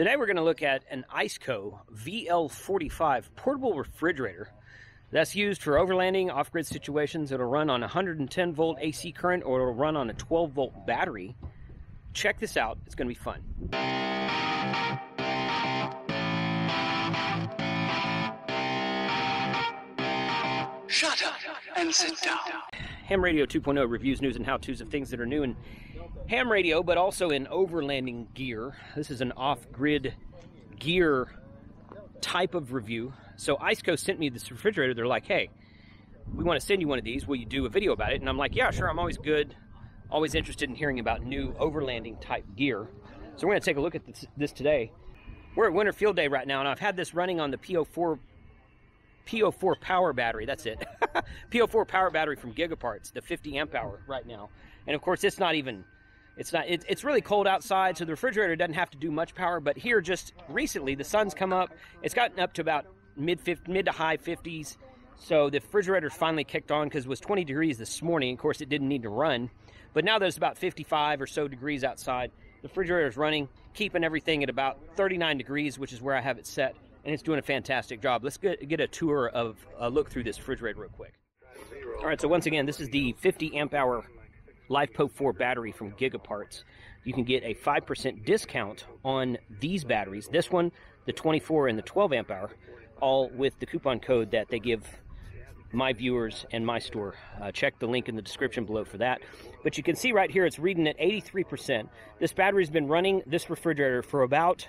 Today we're going to look at an ICECO VL45 portable refrigerator that's used for overlanding, off-grid situations. It'll run on 110 volt AC current, or it'll run on a 12 volt battery. Check this out, it's going to be fun. Shut up and sit down. Ham Radio 2.0 reviews, news, and how-tos of things that are new in ham radio, but also in overlanding gear. This is an off-grid gear type of review. So ICECO sent me this refrigerator. They're like, hey, we want to send you one of these. Will you do a video about it? And I'm like, yeah, sure. I'm always interested in hearing about new overlanding type gear. So we're going to take a look at this today. We're at Winter Field Day right now, and I've had this running on the PO4 power battery, that's it. PO4 power battery from GigaParts, the 50 amp hour right now. And of course, it's really cold outside, so the refrigerator doesn't have to do much power, but here just recently, the sun's come up. It's gotten up to about mid to high 50s, so the refrigerator finally kicked on because it was 20 degrees this morning. Of course, it didn't need to run, but now that it's about 55 or so degrees outside, the refrigerator's running, keeping everything at about 39 degrees, which is where I have it set. And it's doing a fantastic job. Let's get a tour of a look through this refrigerator real quick. All right, so once again, this is the 50 amp hour LiFePO4 battery from GigaParts. You can get a 5% discount on these batteries. This one, the 24 and the 12 amp hour, all with the coupon code that they give my viewers and my store. Check the link in the description below for that. But you can see right here, it's reading at 83%. This battery's been running this refrigerator for about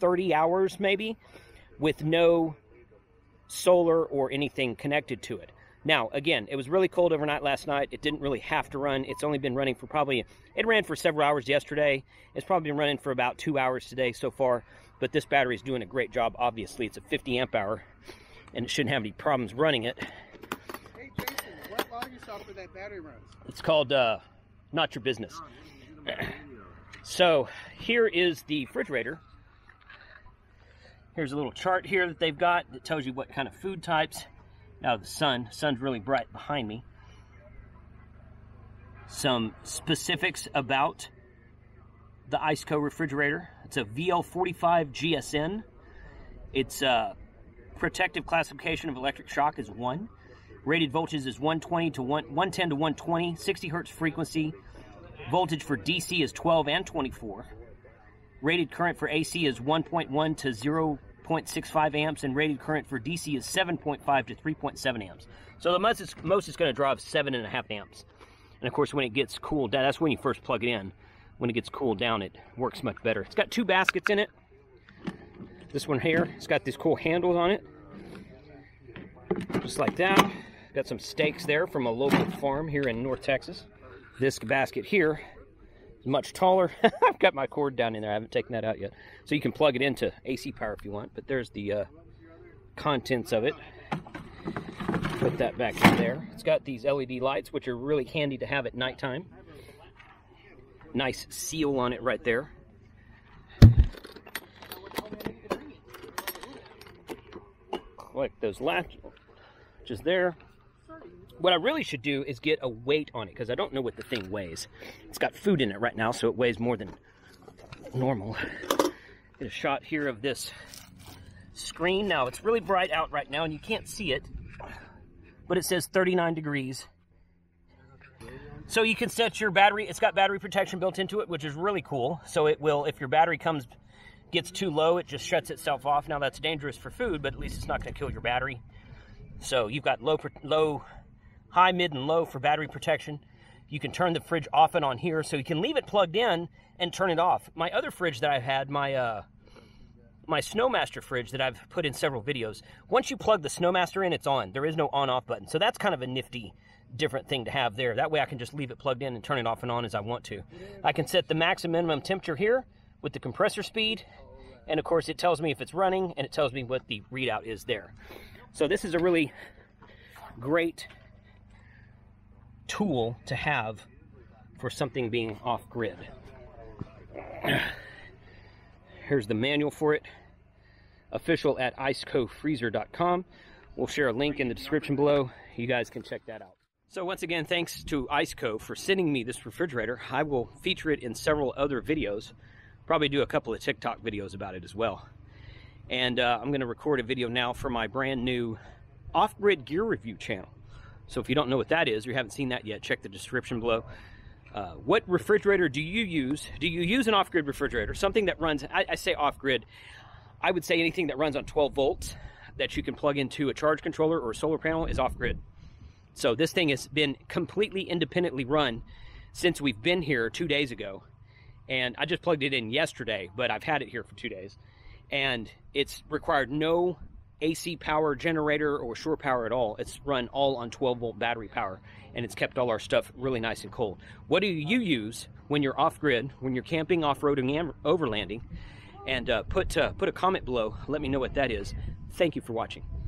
30 hours maybe, with no solar or anything connected to it. Now, again, it was really cold overnight last night. It didn't really have to run. It's only been running for probably, it ran for several hours yesterday. It's probably been running for about 2 hours today so far, but this battery is doing a great job, obviously. It's a 50 amp hour, and it shouldn't have any problems running it. Hey, Jason, what log you saw for that battery runs? It's called Not Your Business. So here is the refrigerator. Here's a little chart here that they've got that tells you what kind of food types. Now the sun's really bright behind me. Some specifics about the ICECO refrigerator. It's a VL45 GSN. Its protective classification of electric shock is 1. Rated voltage is 110 to 120, 60 hertz frequency. Voltage for DC is 12 and 24. Rated current for AC is 1.1 to 0.65 amps, and rated current for DC is 7.5 to 3.7 amps. So the most it's going to draw is 7.5 amps. And of course, when it gets cooled down, that's when you first plug it in. When it gets cooled down, it works much better. It's got two baskets in it. This one here, it's got these cool handles on it, just like that. Got some steaks there from a local farm here in North Texas. This basket here, much taller. I've got my cord down in there. I haven't taken that out yet. So you can plug it into AC power if you want, but there's the contents of it. Put that back in there. It's got these LED lights, which are really handy to have at nighttime. Nice seal on it right there. Like those latches just there. What I really should do is get a weight on it, because I don't know what the thing weighs. It's got food in it right now, so it weighs more than normal. Get a shot here of this screen. Now, it's really bright out right now, and you can't see it, but it says 39 degrees. So you can set your battery. It's got battery protection built into it, which is really cool. So it will, if your battery gets too low, it just shuts itself off. Now, that's dangerous for food, but at least it's not going to kill your battery. So you've got high, mid, and low for battery protection. You can turn the fridge off and on here, so you can leave it plugged in and turn it off. My other fridge that I've had, my Snowmaster fridge that I've put in several videos, once you plug the Snowmaster in, it's on. There is no on-off button, so that's kind of a nifty, different thing to have there. That way I can just leave it plugged in and turn it off and on as I want to. I can set the max and minimum temperature here with the compressor speed, and of course it tells me if it's running, and it tells me what the readout is there. So this is a really great tool to have for something being off-grid. Here's the manual for it, official at icecofreezer.com. We'll share a link in the description below. You guys can check that out. So once again, thanks to ICECO for sending me this refrigerator. I will feature it in several other videos, probably do a couple of TikTok videos about it as well. And I'm gonna record a video now for my brand new off-grid gear review channel. So if you don't know what that is, or you haven't seen that yet, check the description below. What refrigerator do you use? Do you use an off-grid refrigerator? Something that runs, I say off-grid, I would say anything that runs on 12 volts that you can plug into a charge controller or a solar panel is off-grid. So this thing has been completely independently run since we've been here 2 days ago. And I just plugged it in yesterday, but I've had it here for 2 days. And it's required no AC power generator or shore power at all. It's run all on 12 volt battery power, and it's kept all our stuff really nice and cold. What do you use when you're off grid, when you're camping, off-roading, and overlanding? And put a comment below. Let me know what that is. Thank you for watching.